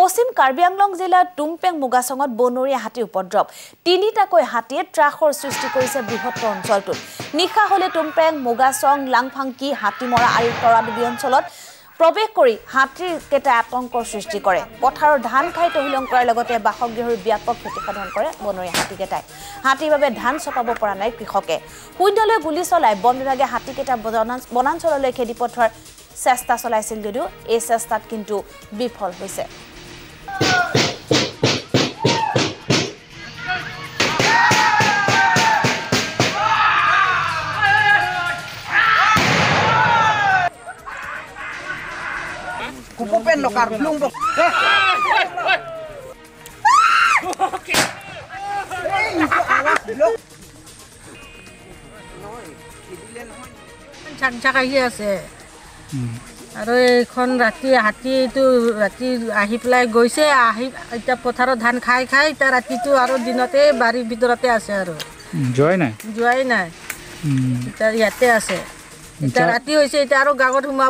পশ্চিম কাৰ্বি আংলং জিলাৰ টুংপেং মুগাসঙত বনৰীয়া হাতীৰ উপদ্ৰৱ তিনিটাকৈ হাতীয়ে ট্ৰাকৰ সৃষ্টি কৰিছে বৃহত্তৰ অঞ্চলটোত নিখা হলে টুংপেং মুগাসং লাংফাংকি হাতীমৰা আৰু তৰাডুবি অঞ্চলত प्रवेश करी हाथीर केटा आतंक सृष्टि करे पथार धान खाई तहिलंग कर बासगृहर व्यापक क्षतिसाधन करे बनरीया हाथीकेटाय हाथीर भावे धान चपाब परा नाय कृषके शून्यले गुली चलाय बन विभागे हाथीकेटा बनांचलले खेदी पथोৱাৰ চেষ্টা চলাইছিল যদিও এই চেষ্টাত কিন্তু বিফল হৈছে। राति हाथी राति आहि पेलाई गई आहि इतना पथार धान खाई खाई इतना राति दिनते बाड़ी भरते जोवाई ना इतने आसे इतना राति गागत सोम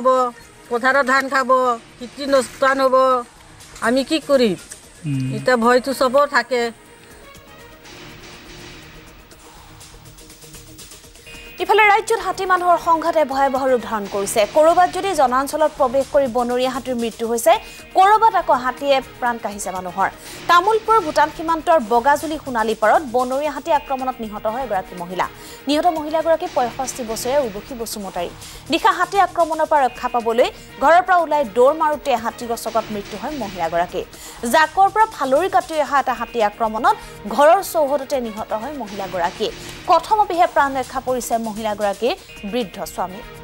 पथार धान खाब खेती नष्ट हम आम कि इतना भय तो सब थे इफाले राज्य हाथी मानुर संघाते भयावह रूप धारण करिसे कोरोबात जदि जनांचल प्रवेश करी बनरीया हाथीर मृत्यु होइसे कोरोबात आक हाथीए प्राण काहिसे मानुर तामुलपुर भूटान सीमांतर बगाजुली सोनाली पारत बनरीया हाथी आक्रमणत निहत हय एगराकी महिला निहत महिलागराकी 65 बछरीया उर्वशी बसुमतारी निशा हाथी आक्रमणर पर रक्षा पाबलै घरर पर उलाय दौड़ मारुते हाथी गसकत मृत्यु हय महिलागराकी जाकर पर फालरी काटि हाता हाथी आक्रमणत घरर चौहदते निहत हय महिलागराकी कथमपिहे प्राण रक्षा करिसे महिलागराकी वृद्ध स्वामी।